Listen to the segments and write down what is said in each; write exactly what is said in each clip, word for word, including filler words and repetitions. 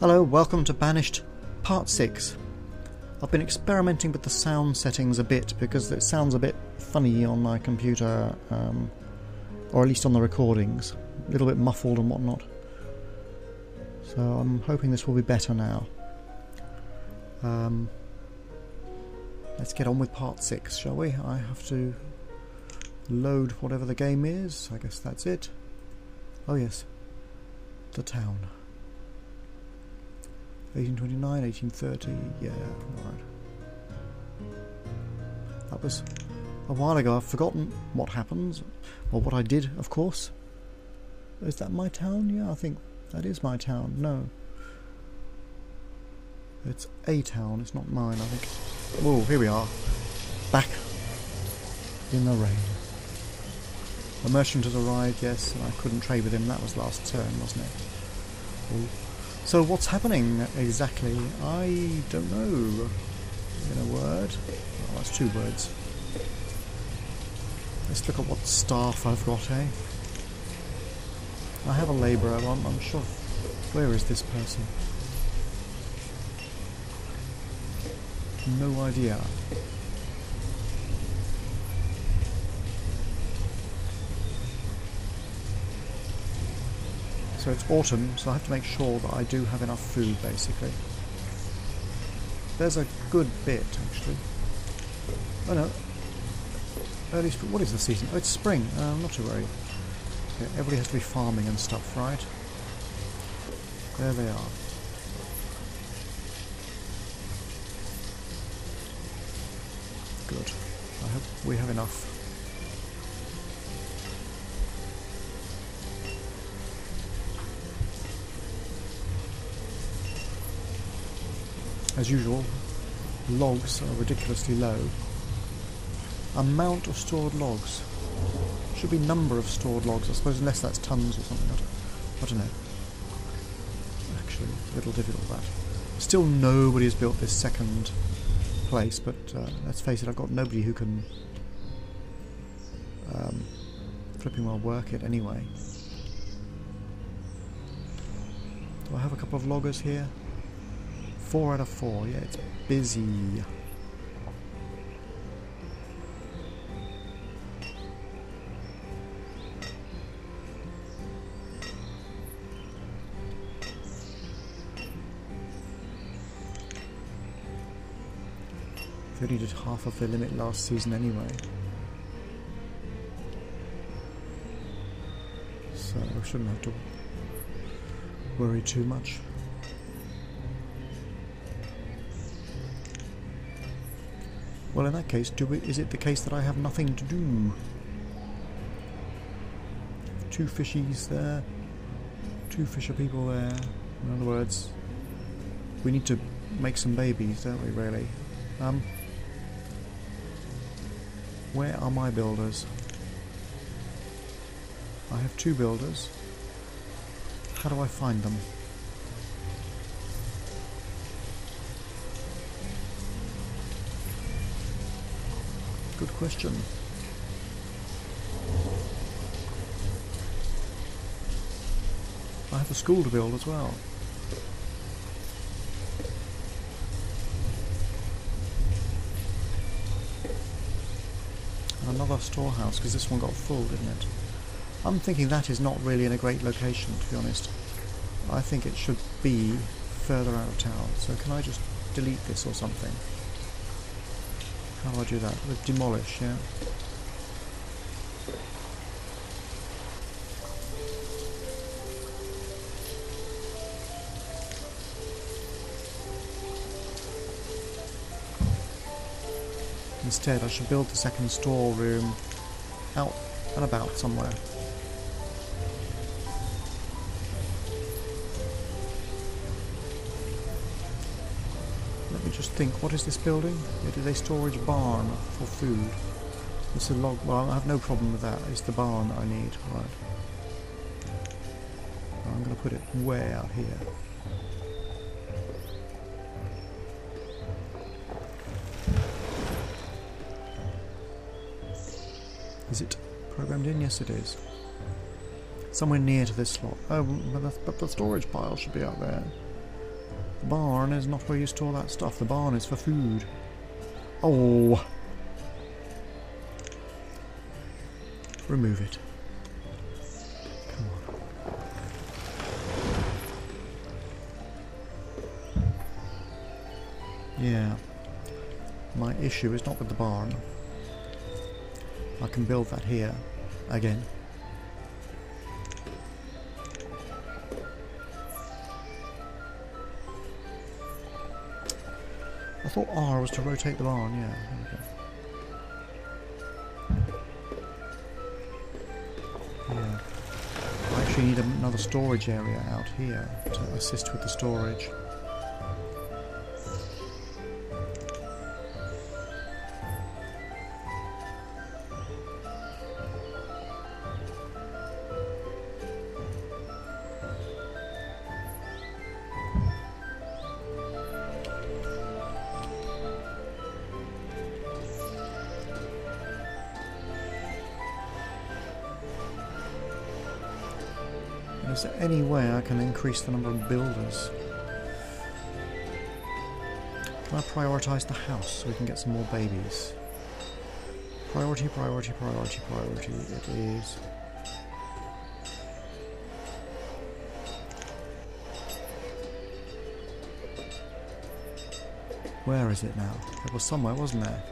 Hello, welcome to Banished Part six. I've been experimenting with the sound settings a bit because it sounds a bit funny on my computer, um, or at least on the recordings. A little bit muffled and whatnot. So I'm hoping this will be better now. Um, let's get on with Part six, shall we? I have to load whatever the game is. I guess that's it. Oh yes, the town. eighteen twenty-nine, eighteen thirty, yeah, alright. That was a while ago. I've forgotten what happens, or what I did, of course. Is that my town? Yeah, I think that is my town. No. It's a town, it's not mine, I think. Whoa, here we are. Back in the rain. A merchant has arrived, yes, and I couldn't trade with him. That was last turn, wasn't it? Ooh. So what's happening exactly? I don't know. In a word. Oh, that's two words. Let's look at what staff I've got, eh? I have a labourer, I'm, I'm sure. Where is this person? No idea. So it's autumn, so I have to make sure that I do have enough food, basically. There's a good bit, actually. Oh no. Early spring. What is the season? Oh, it's spring. Uh, not to worry. Okay, everybody has to be farming and stuff, right? There they are. Good. I hope we have enough. As usual, logs are ridiculously low. Amount of stored logs. Should be number of stored logs, I suppose, unless that's tons or something. I don't, I don't know. Actually, a little difficult that. Still nobody has built this second place, but uh, let's face it, I've got nobody who can um, flipping well work it anyway. Do I have a couple of loggers here? Four out of four, yeah, it's busy. They only did half of their limit last season anyway. So I shouldn't have to worry too much. Well, in that case, do we, is it the case that I have nothing to do? Two fishies there. Two fisher people there. In other words, we need to make some babies, don't we, really? Um, where are my builders? I have two builders. How do I find them? Good question. I have a school to build as well. And another storehouse, because this one got full, didn't it? I'm thinking that is not really in a great location, to be honest. I think it should be further out of town. So can I just delete this or something? How do I do that? With demolish, yeah. Instead, I should build the second storeroom out and about somewhere. Just think, what is this building? It is a storage barn for food. It's a log. Well, I have no problem with that. It's the barn that I need. Right. I'm going to put it way out here. Is it programmed in? Yes, it is. Somewhere near to this slot. Oh, but the storage pile should be out there. The barn is not where you store that stuff. The barn is for food. Oh! Remove it. Come on. Yeah. My issue is not with the barn. I can build that here. Again. I thought R was to rotate the barn, yeah. There we go. Yeah. I actually need another storage area out here to assist with the storage. Is there any way I can increase the number of builders? Can I prioritise the house so we can get some more babies? Priority, priority, priority, priority it is. Where is it now? It was somewhere, wasn't there?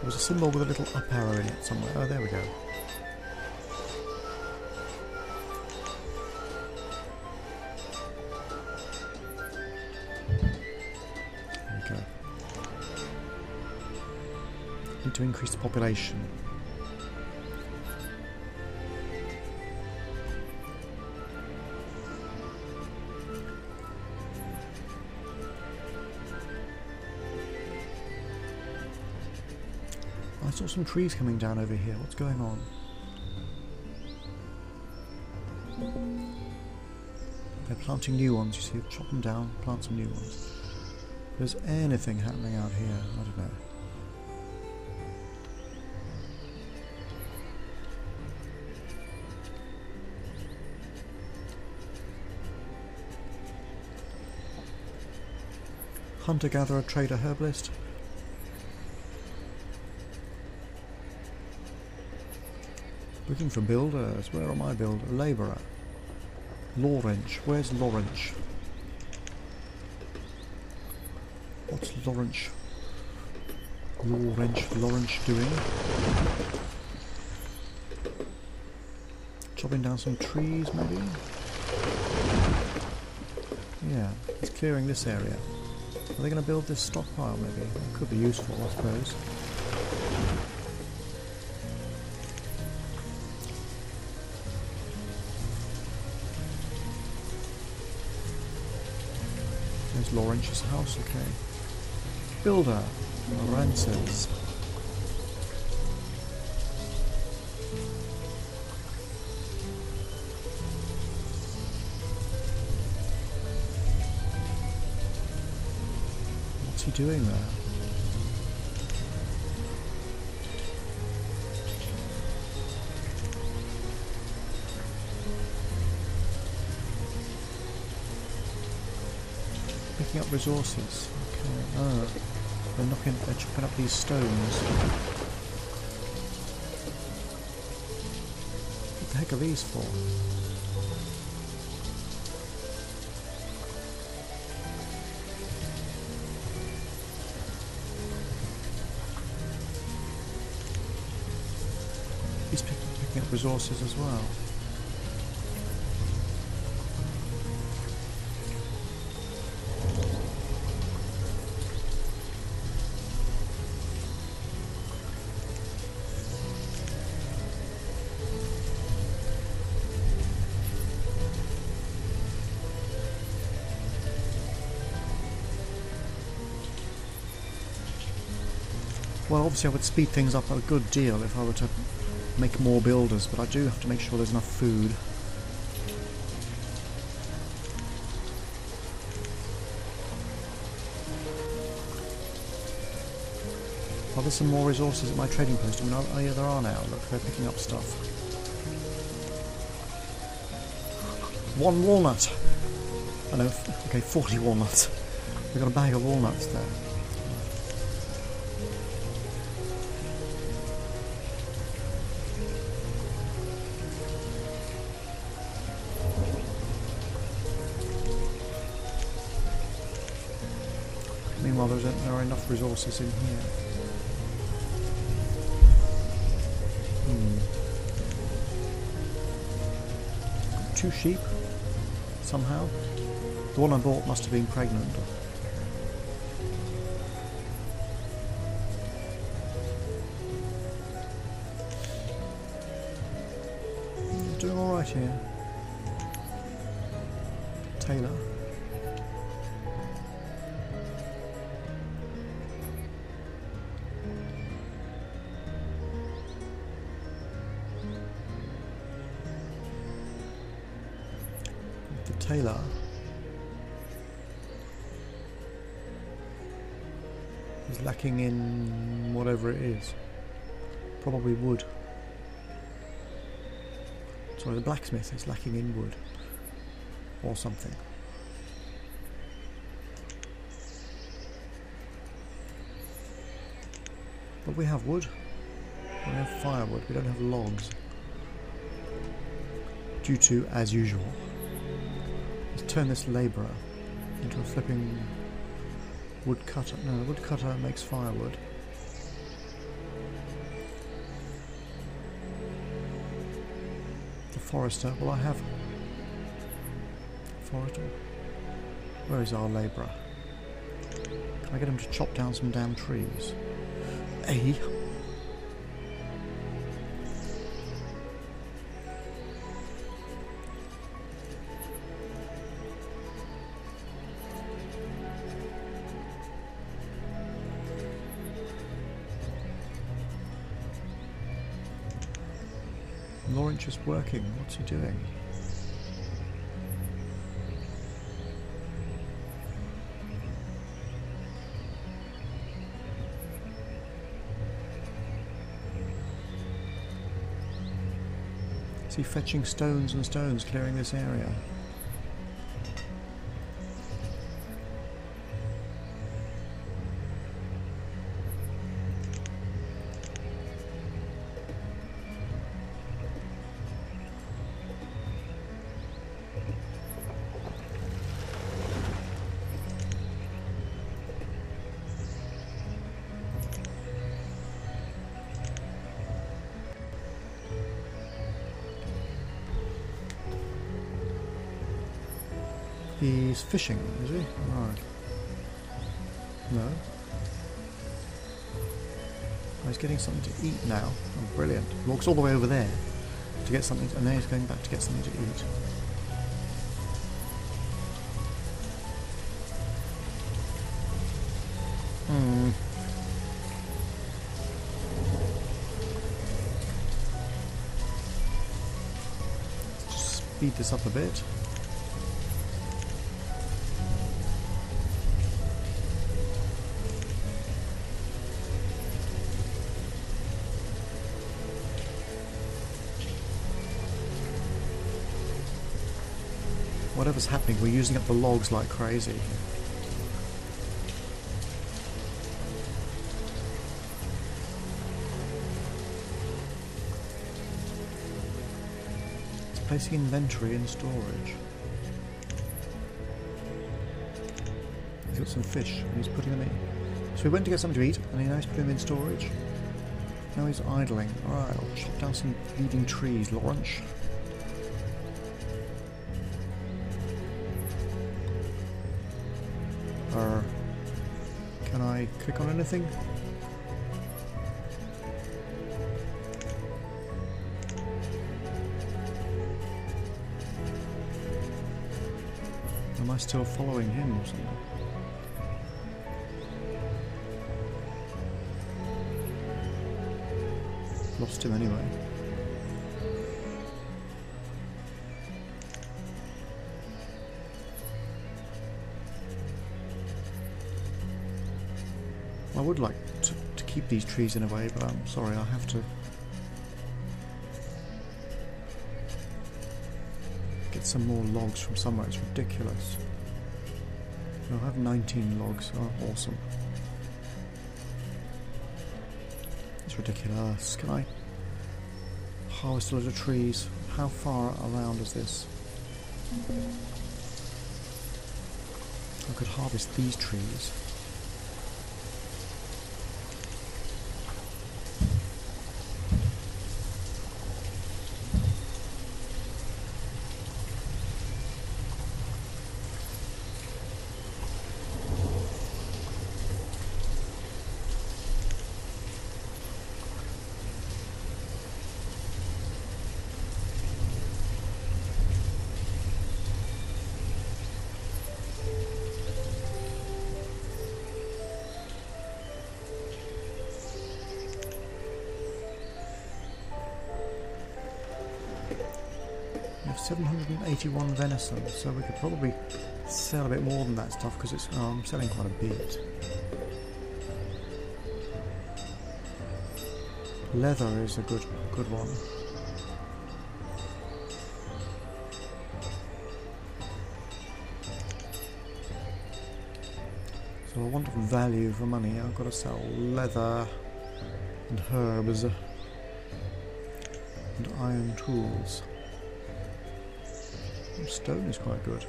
There was a symbol with a little up arrow in it somewhere. Oh, there we go. There we go. Need to increase the population. I saw some trees coming down over here. What's going on? They're planting new ones, you see. Chop them down, plant some new ones. If there's anything happening out here, I don't know. Hunter-gatherer, trader, herbalist. Looking for builders. Where are my builders? Labourer. Lawrench. Where's Lawrench? What's Lawrench? Lawrench. Lawrench doing? Chopping down some trees, maybe? Yeah. He's clearing this area. Are they going to build this stockpile, maybe? That could be useful, I suppose. Lawrence's house, okay. Builder, Lawrence's. What's he doing there? Picking up resources. Okay. Oh, they're knocking. They're chopping up these stones. What the heck are these for? He's picking, picking up resources as well. Well, obviously I would speed things up a good deal if I were to make more builders, but I do have to make sure there's enough food. Are there some more resources at my trading post? I mean, oh yeah, there are now. Look, they're picking up stuff. One walnut! I know, okay, forty walnuts. We've got a bag of walnuts there. Meanwhile, there are enough resources in here. Hmm. Two sheep, somehow. The one I bought must have been pregnant. Doing alright here. Taylor. The Taylor. He's lacking in whatever it is. Probably wood. Sorry, the blacksmith is lacking in wood. Or something. But we have wood. We have firewood. We don't have logs. Due to, as usual. Let's turn this labourer into a flipping woodcutter. No, the woodcutter makes firewood. The forester. Well, I have forester. Where is our labourer? Can I get him to chop down some damn trees? A. Just working. What's he doing? Is he fetching stones and stones, clearing this area? He's fishing, is he? No. No. Oh, he's getting something to eat now. Oh, brilliant. He walks all the way over there to get something, to, and then he's going back to get something to eat. Hmm. Let's just speed this up a bit. Whatever's happening, we're using up the logs like crazy. It's placing inventory in storage. He's got some fish and he's putting them in. So we went to get something to eat and now he's putting them in storage. Now he's idling. Alright, I'll chop down some bleeding trees, Lawrence. Can I click on anything? Am I still following him or something? Lost him anyway. I would like to, to keep these trees in a way, but I'm sorry, I have to get some more logs from somewhere. It's ridiculous. I have nineteen logs. Oh, awesome. It's ridiculous. Can I harvest a load of trees? How far around is this? I could harvest these trees. seven hundred eighty-one venison, so we could probably sell a bit more than that stuff because it's oh, I'm selling quite a bit. Leather is a good good one. So I want value for money. I've got to sell leather and herbs and iron tools. Stone is quite good.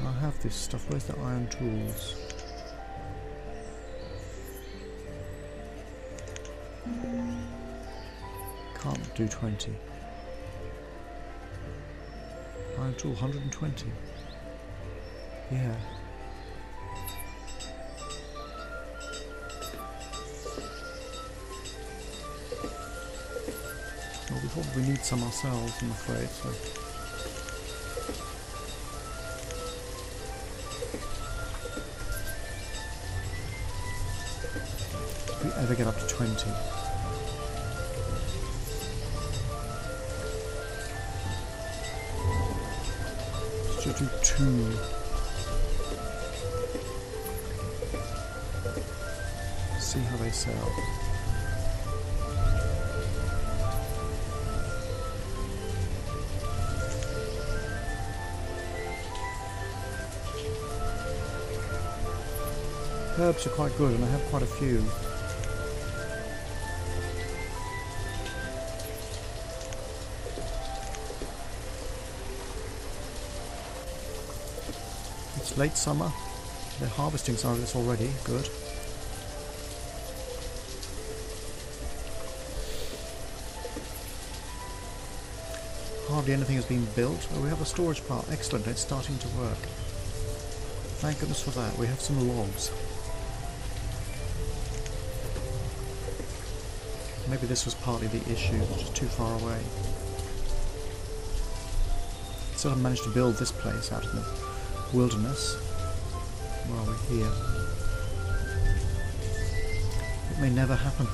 I have this stuff. Where's the iron tools? Can't do twenty. Iron tool one hundred twenty. Yeah. Well, we probably need some ourselves, I'm afraid, so... If we ever get up to twenty. So do two. See how they sell. Herbs are quite good, and I have quite a few. It's late summer. They're harvesting some of this already. Good. Hardly anything has been built. Oh, we have a storage part. Excellent, it's starting to work. Thank goodness for that. We have some logs. Maybe this was partly the issue, just too far away. Still haven't managed to build this place out in the wilderness while we're here. It may never happen.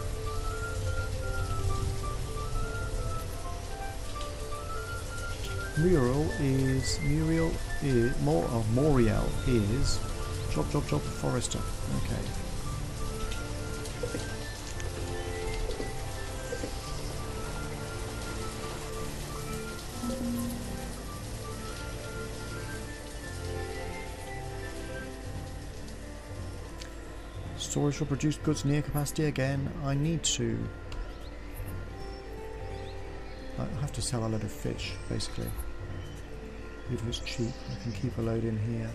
Muriel is Muriel is more or Moriel is job job job forester. Okay. Storage will produce goods near capacity again. I need to. I have to sell a load of fish, basically. If it's cheap, I can keep a load in here.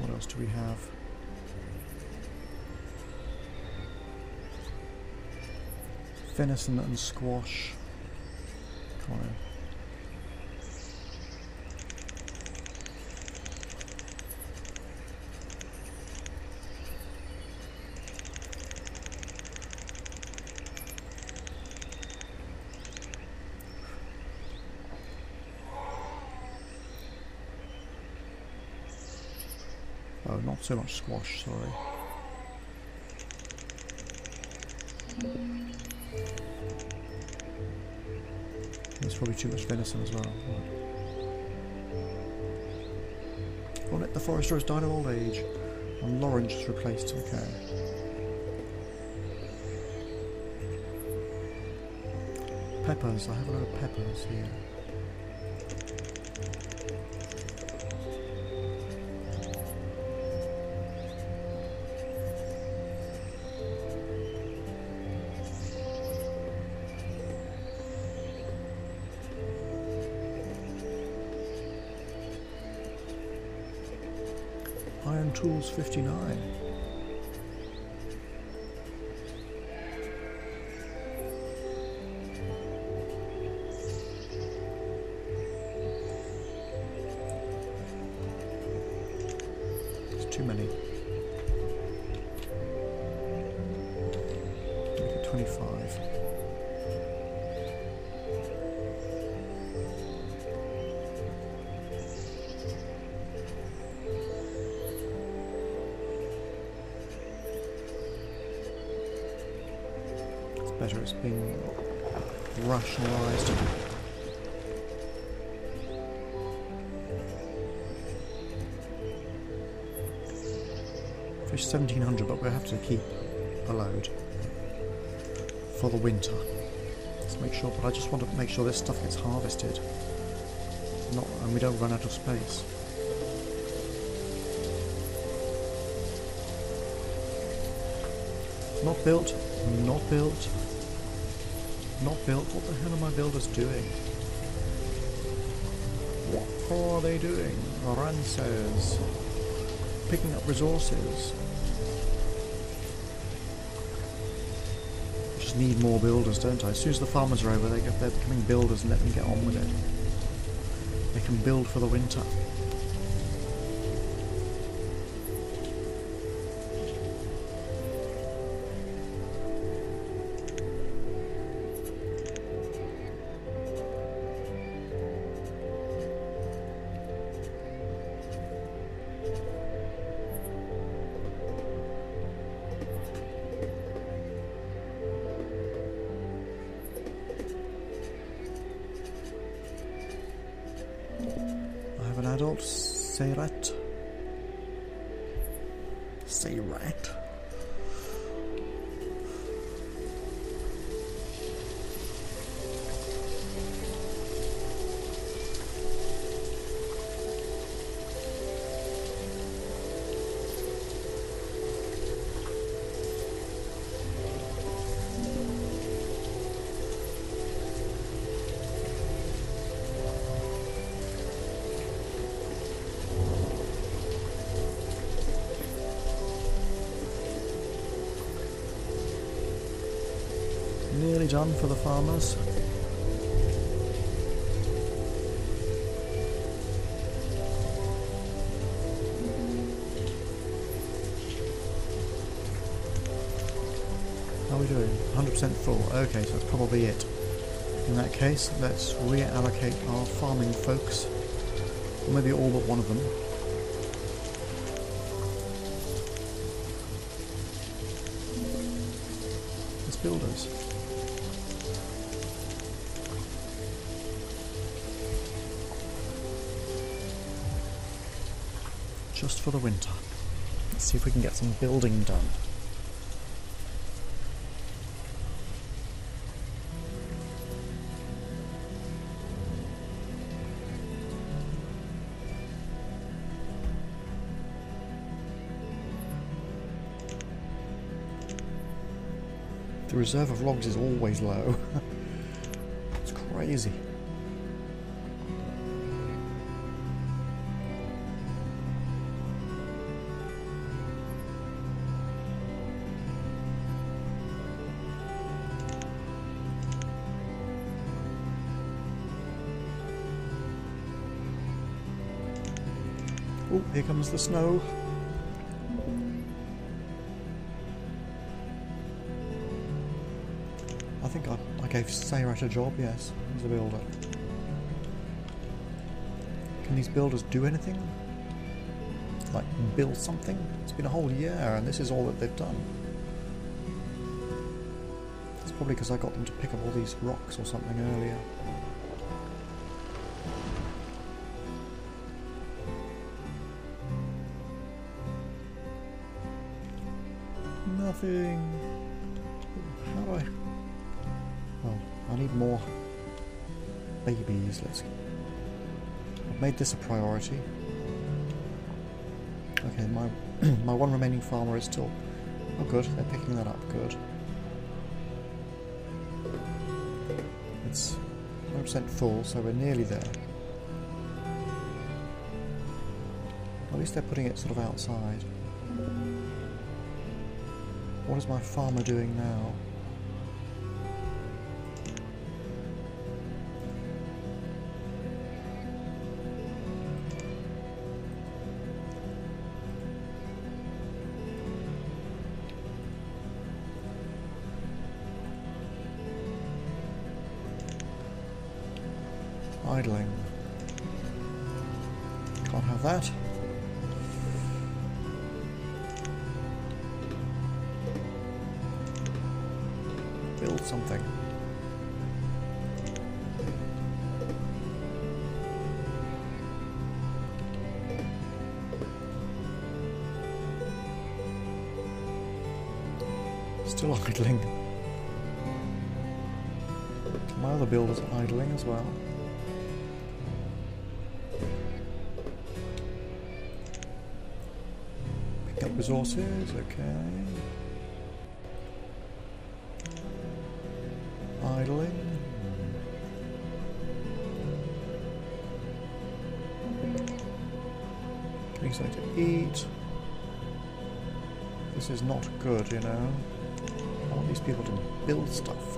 What else do we have? Venison and squash. Come on. not so much squash, sorry. There's probably too much venison as well. Right. Well, let the foresters die of old age, and Lauren just replaced to the cow. Peppers, I have a lot of peppers here. Tools fifty-nine. It's too many. Make it twenty-five. Better, it's being rationalised. Fish seventeen hundred, but we'll have to keep a load for the winter. Let's make sure, but I just want to make sure this stuff gets harvested, not, and we don't run out of space. Not built, not built, not built. What the hell are my builders doing? What are they doing? Ransos. Picking up resources. Just need more builders, don't I? As soon as the farmers are over, they get, they're becoming builders, and let them get on with it. They can build for the winter. Adult Seirat. Seirat. Nearly done for the farmers. How are we doing? one hundred percent full. Okay, so that's probably it. In that case, let's reallocate our farming folks. Or maybe all but one of them. As builders. Just for the winter. Let's see if we can get some building done. The reserve of logs is always low. It's crazy. Oh, here comes the snow. I think I, I gave Seirat a job, yes, as a builder. Can these builders do anything? like build something. It's been a whole year and this is all that they've done. It's probably because I got them to pick up all these rocks or something earlier. Nothing. How do I... Well, I need more babies. Let's... I've made this a priority. Okay, my my one remaining farmer is still... Oh good, they're picking that up, good. It's one hundred percent full, so we're nearly there. At least they're putting it sort of outside. What is my farmer doing now? Idling. Can't have that. Build something. Still idling. My other builders are idling as well. Pick up resources, okay. Idling. Getting something to eat. This is not good, you know. I want these people to build stuff.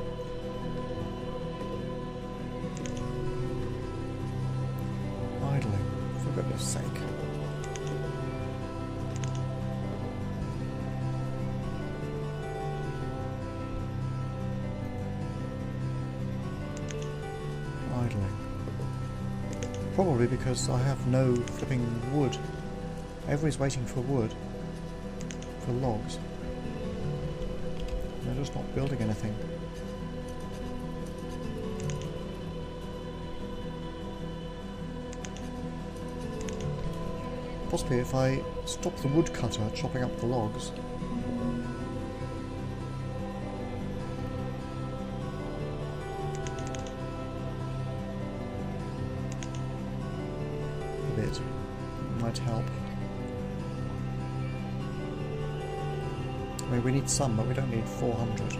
Idling, for goodness sake. Probably because I have no flipping wood. Everybody's waiting for wood. For logs. They're just not building anything. Possibly if I stop the woodcutter chopping up the logs. Bit might help. I mean, we need some, but we don't need four hundred.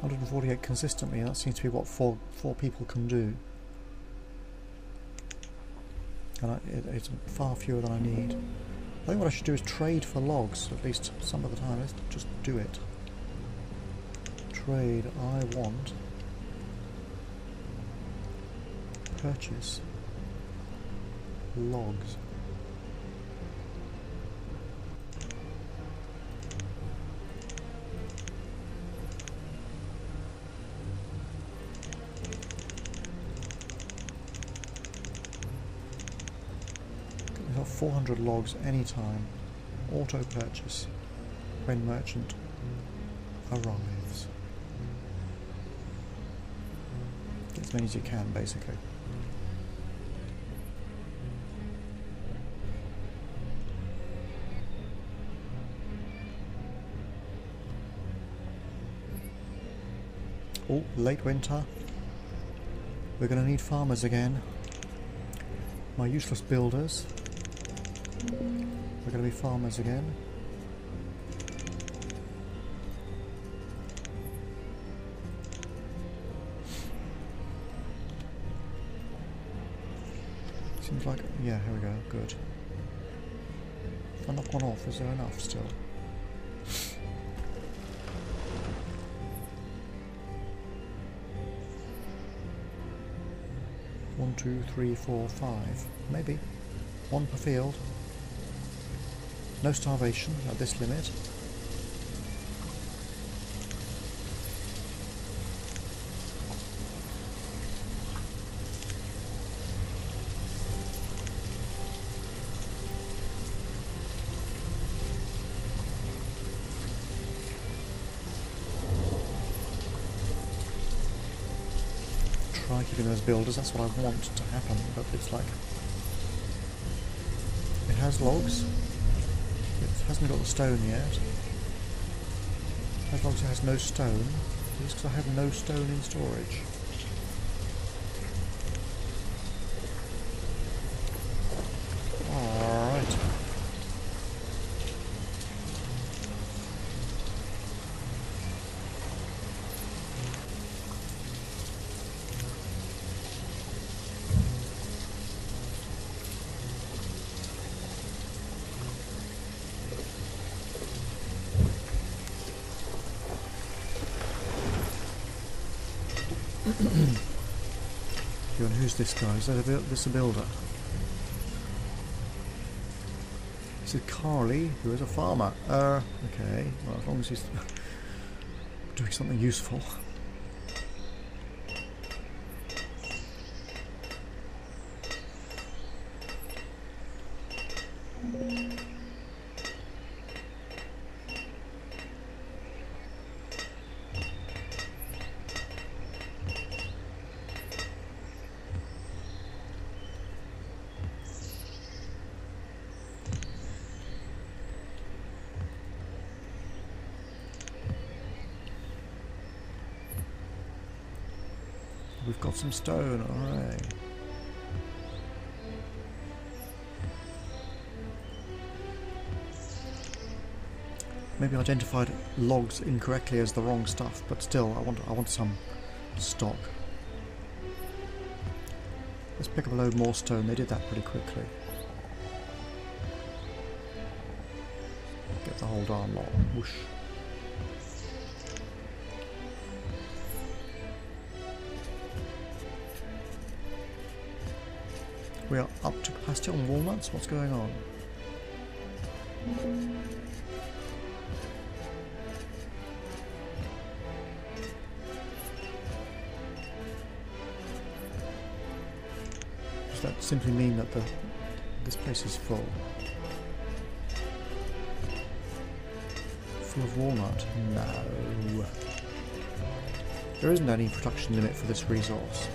one hundred forty-eight consistently, that seems to be what four, four people can do. And I, it, it's far fewer than I need. I think what I should do is trade for logs, at least some of the time. Let's just do it. Trade, I want. Purchase. Logs. four hundred logs anytime. Auto purchase when merchant arrives. Get as many as you can, basically. Oh, late winter. We're going to need farmers again. My useless builders. We're going to be farmers again. Seems like... yeah, here we go. Good. If I knock one off, is there enough still? One, two, three, four, five. Maybe. One per field. No starvation at this limit. Try keeping those builders, that's what I want to happen, but it's like, it has logs, it hasn't got the stone yet, it has logs, it has no stone, it's because I have no stone in storage. And who's this guy? Is that a this a builder? This is Carly, who is a farmer. Uh, okay. Well, as long as he's doing something useful. We've got some stone, alright. Maybe I identified logs incorrectly as the wrong stuff, but still, I want I want some stock. Let's pick up a load more stone. They did that pretty quickly. Get the whole darn lot. Whoosh. We are up to capacity on walnuts. What's going on? Does that simply mean that the this place is full? Full of walnut? No. There isn't any production limit for this resource.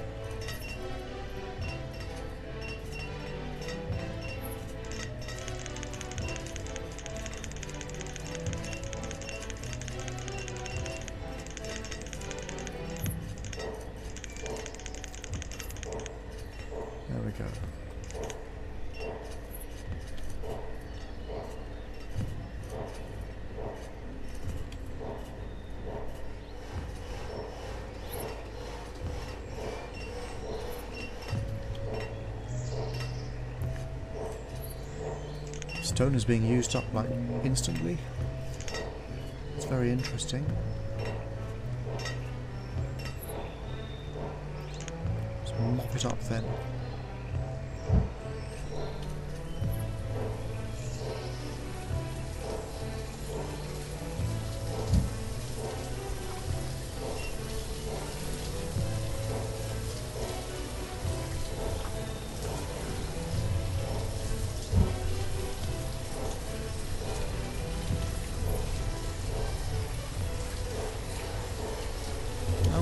Stone is being used up like instantly. It's very interesting. Let's mop it up then.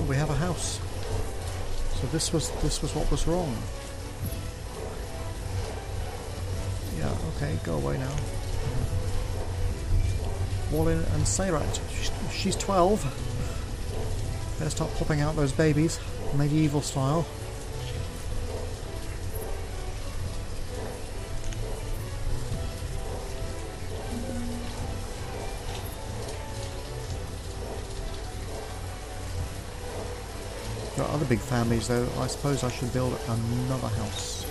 We have a house. So this was this was what was wrong. Yeah, okay, go away now. Wallin and Sayrat. She's twelve. Better start popping out those babies, medieval style. There are other big families though, I suppose I should build another house.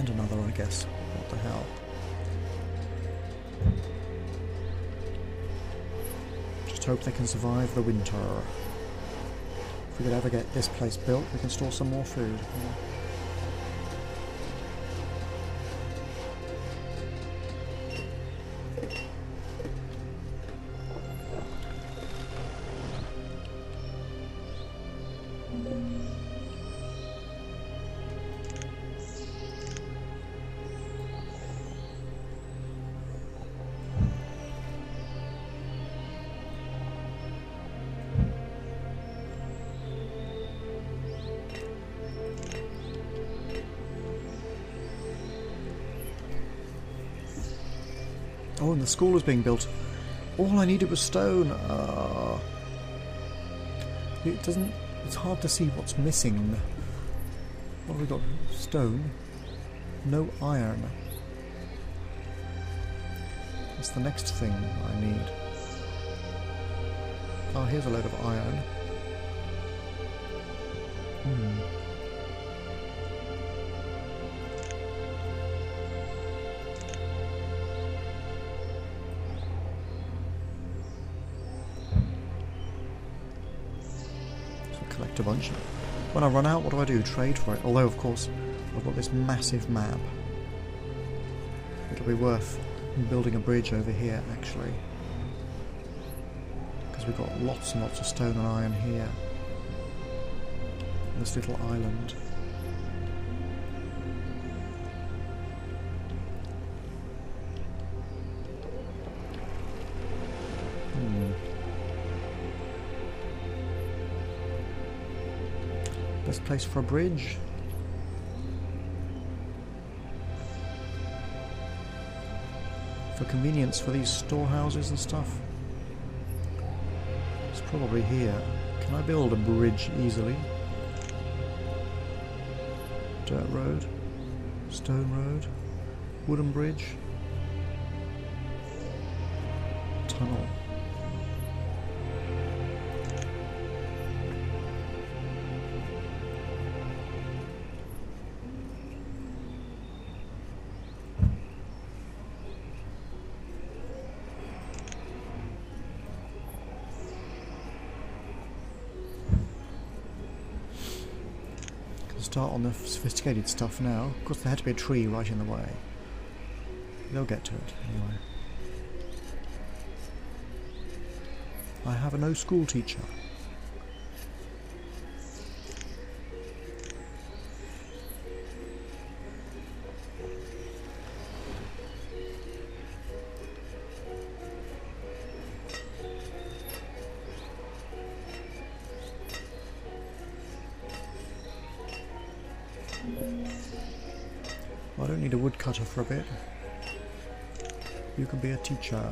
and another, I guess. What the hell? Just hope they can survive the winter. If we could ever get this place built, we can store some more food. Yeah. Oh, and the school is being built. All I needed was stone. Uh, it doesn't. It's hard to see what's missing. What have we got? Stone. No iron. What's the next thing I need? Oh, here's a load of iron. Hmm. A bunch. When I run out, what do I do? Trade for it. Although, of course, I've got this massive map. It'll be worth building a bridge over here, actually. Because we've got lots and lots of stone and iron here. On this little island. Best place for a bridge. For convenience for these storehouses and stuff. It's probably here. Can I build a bridge easily? Dirt road. Stone road. Wooden bridge. Tunnel. Start on the sophisticated stuff now. Of course, there had to be a tree right in the way. They'll get to it anyway. I have a no school teacher. I don't need a woodcutter for a bit. You can be a teacher.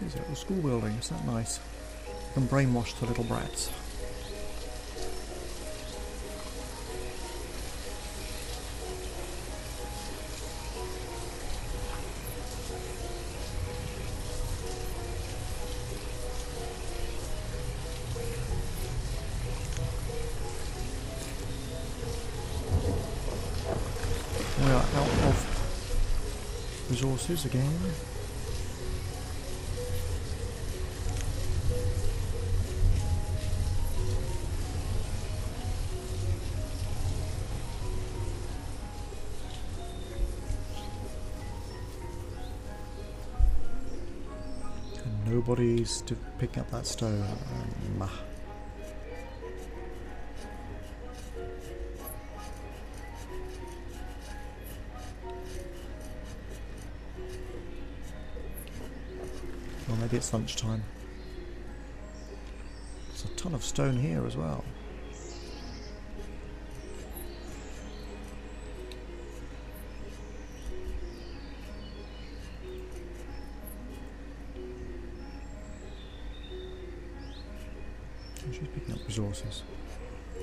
There's a little school building, isn't that nice? You can brainwash the little brats. Resources again. And nobody's to pick up that stone. Um, Maybe it's lunchtime. There's a ton of stone here as well. She's picking up resources.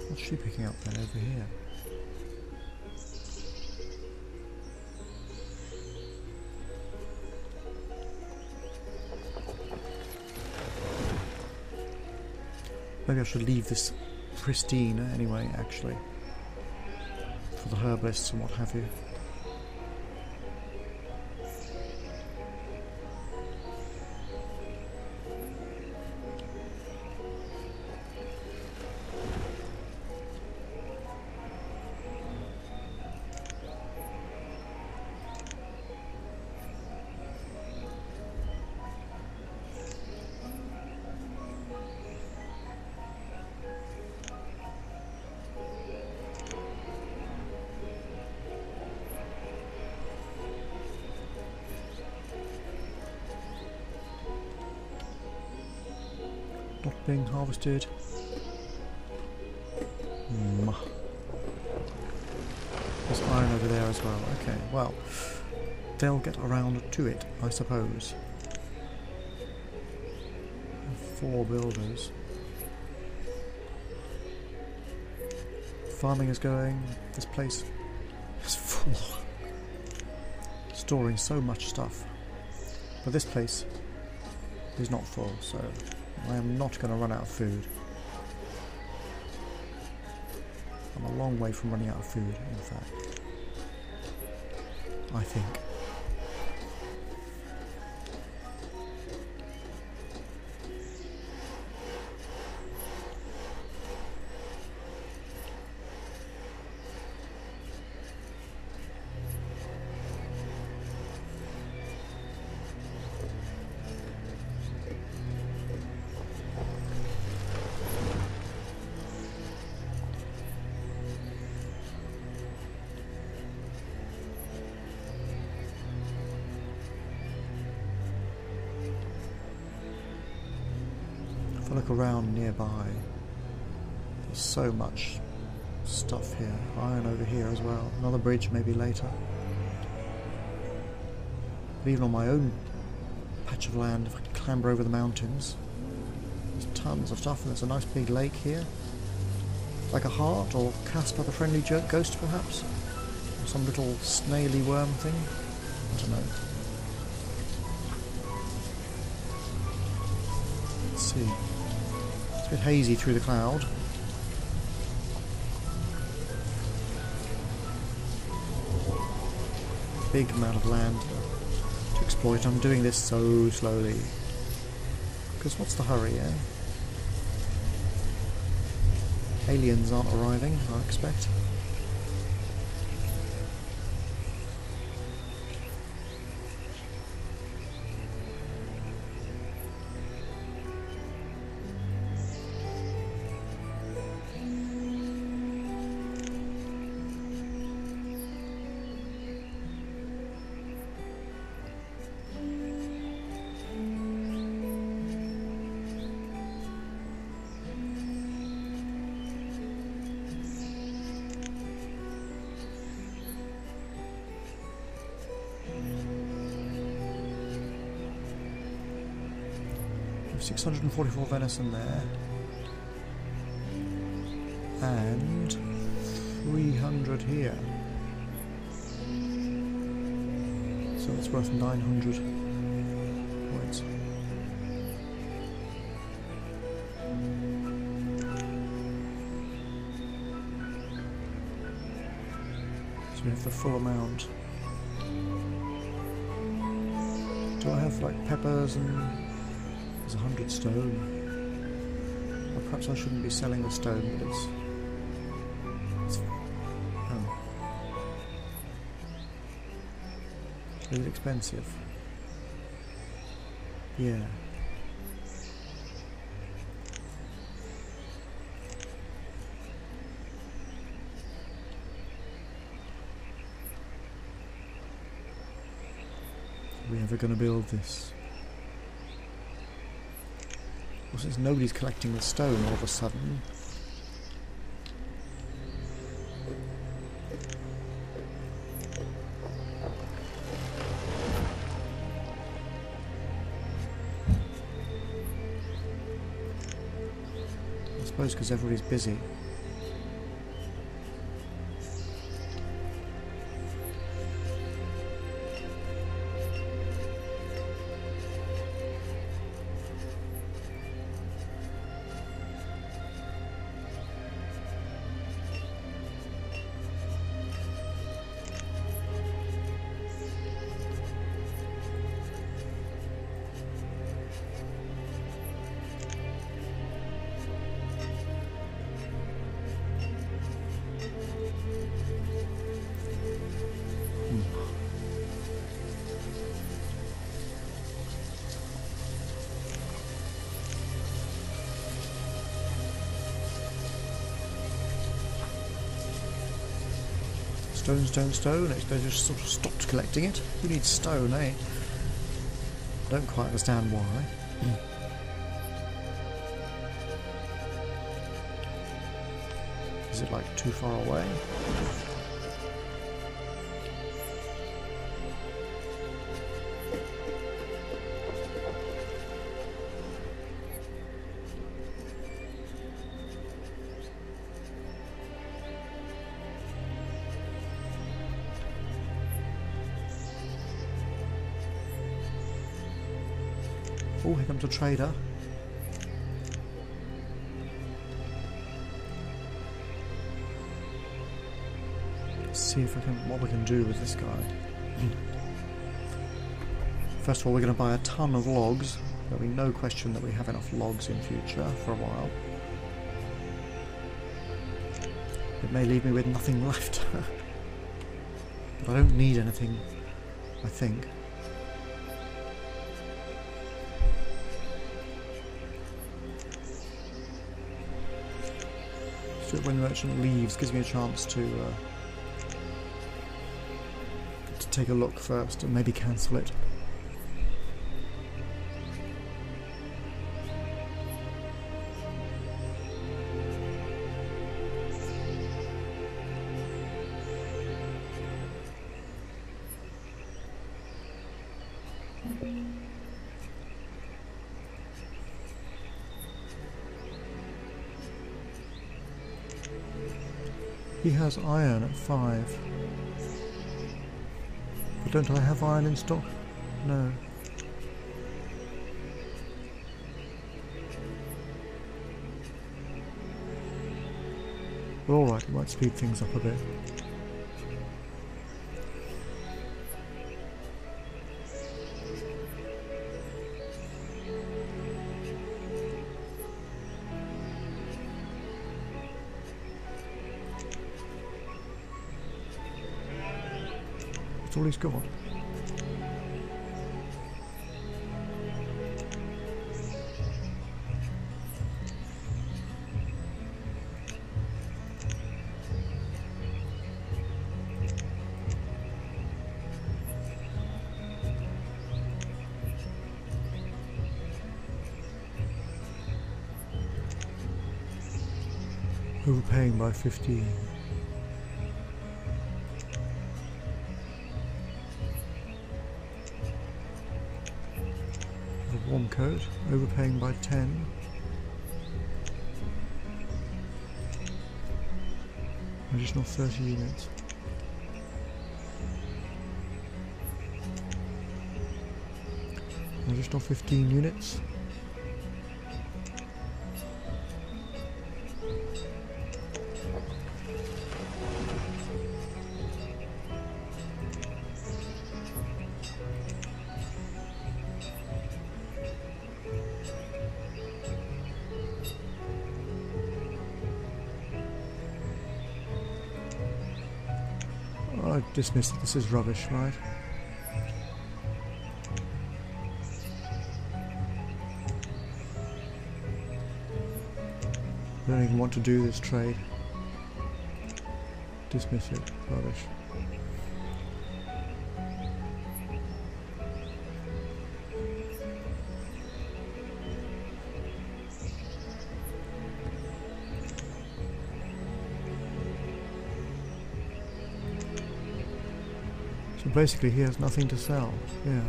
What's she picking up then over here? Maybe I should leave this pristine anyway, actually, for the herbalists and what have you. Being harvested. Mm. There's iron over there as well. Okay, well, they'll get around to it, I suppose. Four builders. Farming is going. This place is full. Storing so much stuff. But this place is not full, so I am not going to run out of food. I'm a long way from running out of food, in fact. I think. If I look around nearby, there's so much stuff here. Iron over here as well. Another bridge maybe later. But even on my own patch of land, if I could clamber over the mountains, there's tons of stuff, and there's a nice big lake here. Like a heart, or Casper the Friendly Joke Ghost perhaps? Or some little snaily worm thing? I don't know. Let's see. It's a bit hazy through the cloud. Big amount of land to exploit. I'm doing this so slowly. Because what's the hurry, eh? Aliens aren't arriving, I expect. six hundred forty-four venison there, and three hundred here, so it's worth nine hundred points. So we have the full amount. Do I have like peppers and... It's a hundred stone. Or perhaps I shouldn't be selling the stone, but it's... it's oh. It's a little expensive. Yeah. Are we ever going to build this? Well, since nobody's collecting the stone all of a sudden, I suppose because everybody's busy. Stone, stone, stone. They just sort of stopped collecting it. Who needs stone, eh? Don't quite understand why. Mm. Is it like too far away? Oh, here comes a trader. See if I can, what we can do with this guy. First of all, we're going to buy a ton of logs. There'll be no question that we have enough logs in future for a while. It may leave me with nothing left, but I don't need anything, I think. So when the merchant leaves, gives me a chance to. Uh, Take a look first and maybe cancel it. He has iron at five. Don't I have iron in stock? No. Well, alright, it might speed things up a bit. All he's got. Overpaying by fifteen. Warm coat, overpaying by ten. Additional thirty units. Additional fifteen units. I dismiss it. This is rubbish, right? I don't even want to do this trade. Dismiss it. Rubbish. Basically, he has nothing to sell. Yeah.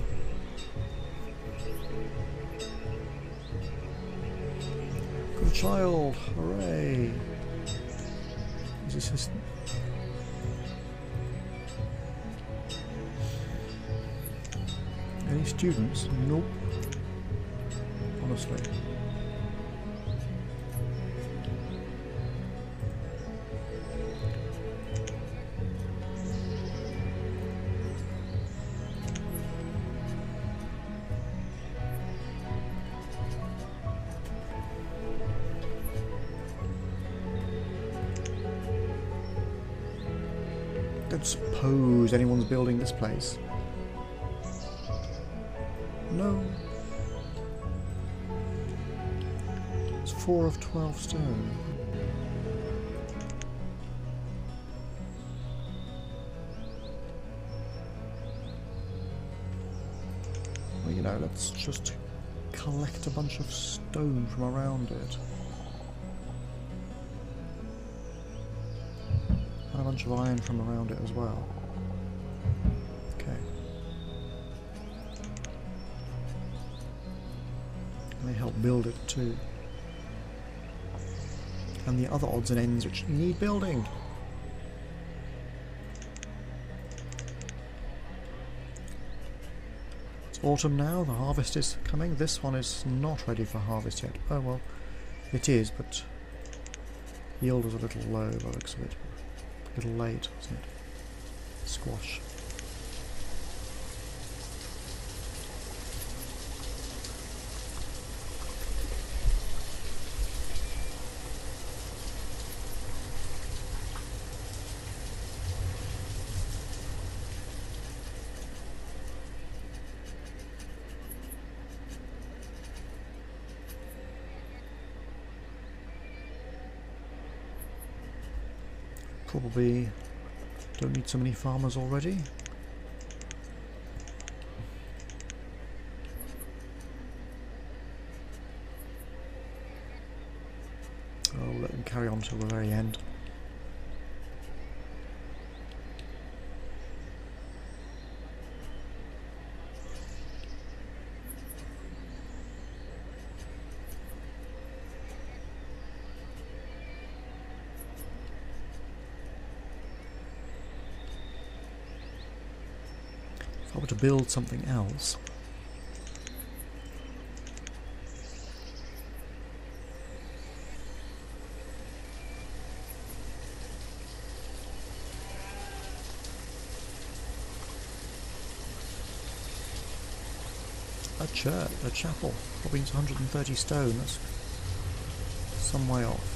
Good child! Hooray! Is this his? Any students? Nope. Honestly. I don't suppose anyone's building this place. No. It's four of twelve stone. let's just collect a bunch of stone from around it. And a bunch of iron from around it as well. Okay. And they help build it too. And the other odds and ends which need building. Autumn now, the harvest is coming. This one is not ready for harvest yet. Oh well, it is, but yield was a little low by the looks of it. A little late, wasn't it? Squash. Probably don't need so many farmers already. I'll let them carry on till the very end. To build something else. A church, a chapel, probably needs one hundred thirty stone, that's some way off.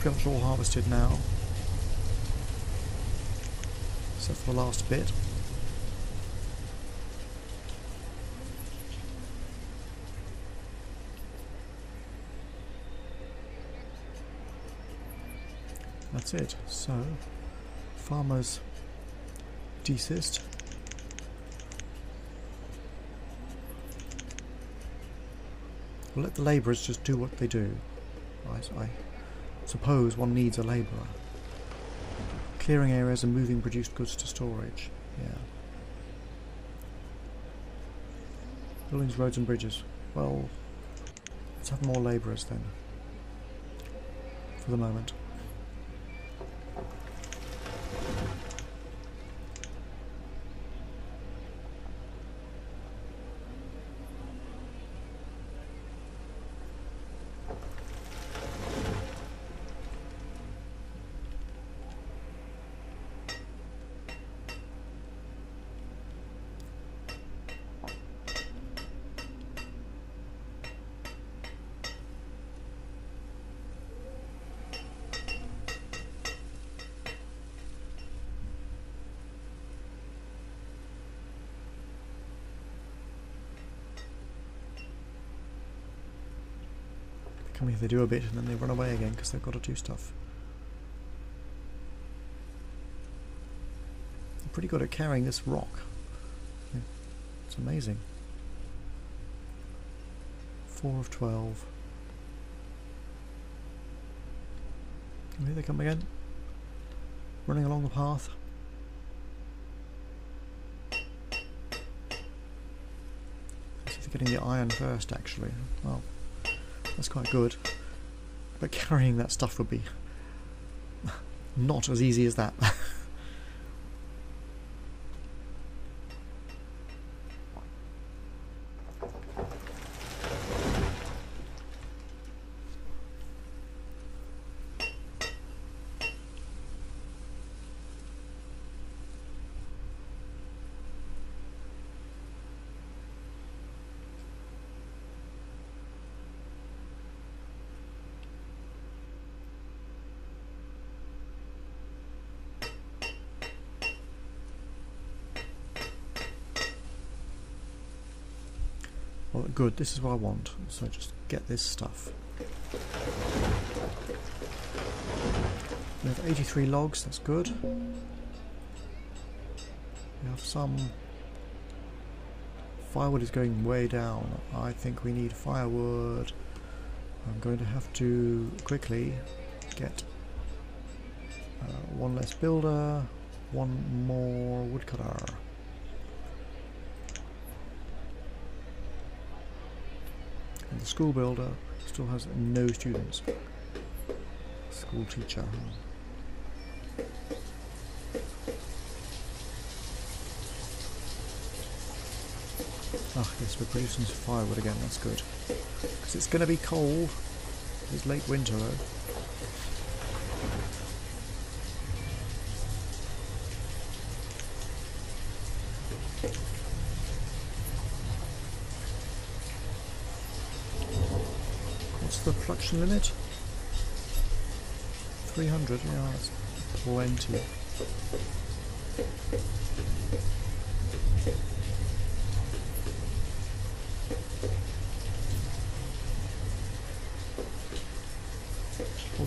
Pretty much all harvested now, except for the last bit. That's it. So, farmers desist. We'll let the labourers just do what they do. Right, I. Suppose one needs a labourer. Clearing areas and moving produced goods to storage. Yeah. Buildings, roads and bridges. Well, let's have more labourers then. For the moment. I mean, they do a bit and then they run away again because they've got to do stuff. They're pretty good at carrying this rock. Yeah, it's amazing. four of twelve. And here they come again. Running along the path. Let's see if they're getting the iron first, actually. Well. That's quite good, but carrying that stuff would be not as easy as that. Well, good, this is what I want, so just get this stuff. We have eighty-three logs, that's good. We have some... Firewood is going way down. I think we need firewood. I'm going to have to quickly get uh, one less builder, one more woodcutter. And the school builder still has no students. School teacher. Ah, yes, we're producing some firewood again, that's good. Because it's going to be cold. It's late winter, though. What's the production limit? three hundred? Yeah, that's plenty.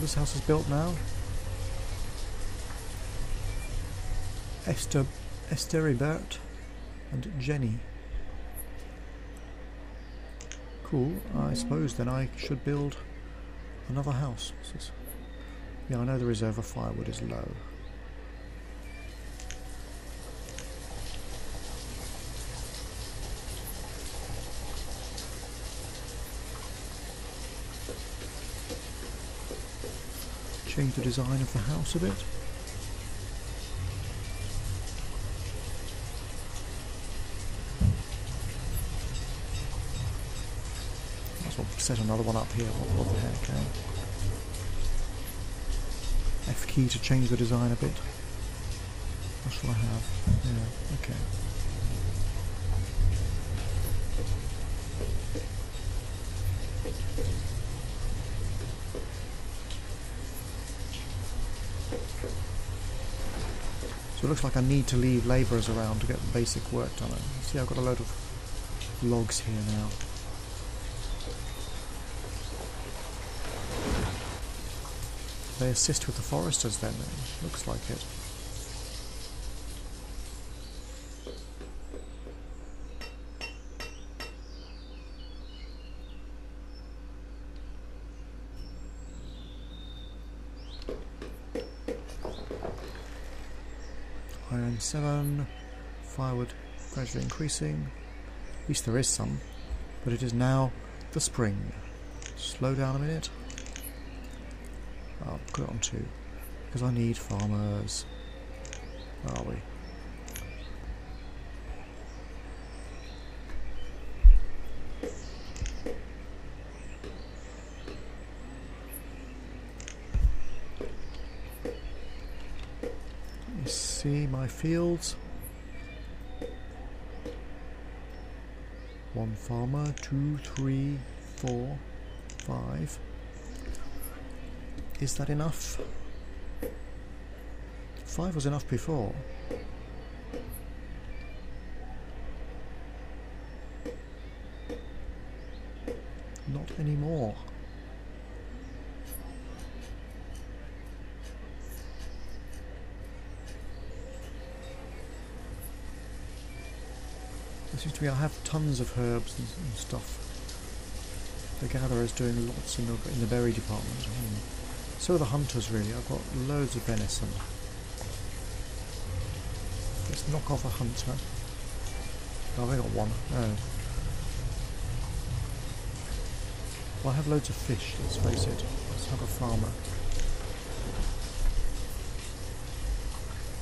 This house is built now. Esther, Esteribert and Jenny. Cool, I suppose then I should build another house. Yeah, I know the reserve of firewood is low. Change the design of the house a bit. Might as well set another one up here. What, what the heck, eh? F key to change the design a bit. What shall I have? Yeah, okay. So it looks like I need to leave labourers around to get the basic work done. See, I've got a load of logs here now. They assist with the foresters then, it looks like it. Seven firewood gradually increasing. At least there is some, but it is now the spring. Slow down a minute. I'll put it on two because I need farmers. Where are we? See my fields. One farmer, two, three, four, five. Is that enough? Five was enough before. Not anymore. Seems to me I have tons of herbs and, and stuff. The gatherer is doing lots in the, in the berry department. Mm. So are the hunters, really. I've got loads of venison. Let's knock off a hunter. No, I've only got one. Oh. Well, I have loads of fish, let's face it. Let's have a farmer.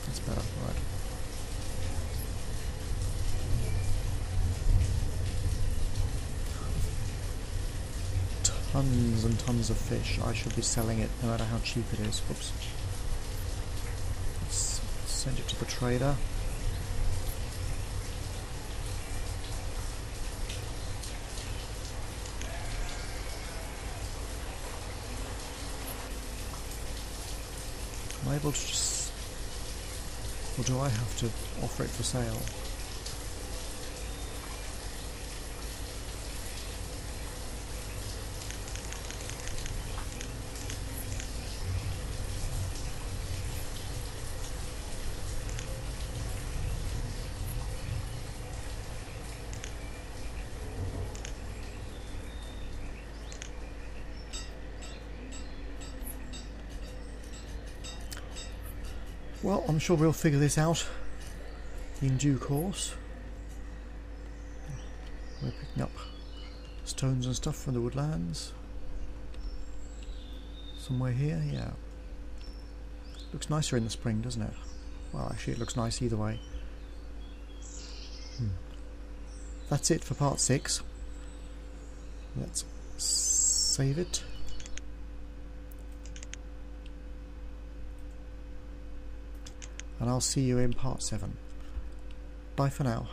That's better, right. Tons and tons of fish. I should be selling it no matter how cheap it is. Whoops. Let's send it to the trader. Am I able to just... or do I have to offer it for sale? Well, I'm sure we'll figure this out in due course. We're picking up stones and stuff from the woodlands. Somewhere here, yeah. Looks nicer in the spring, doesn't it? Well, actually it looks nice either way. Hmm. That's it for part six. Let's save it. And I'll see you in part seven. Bye for now.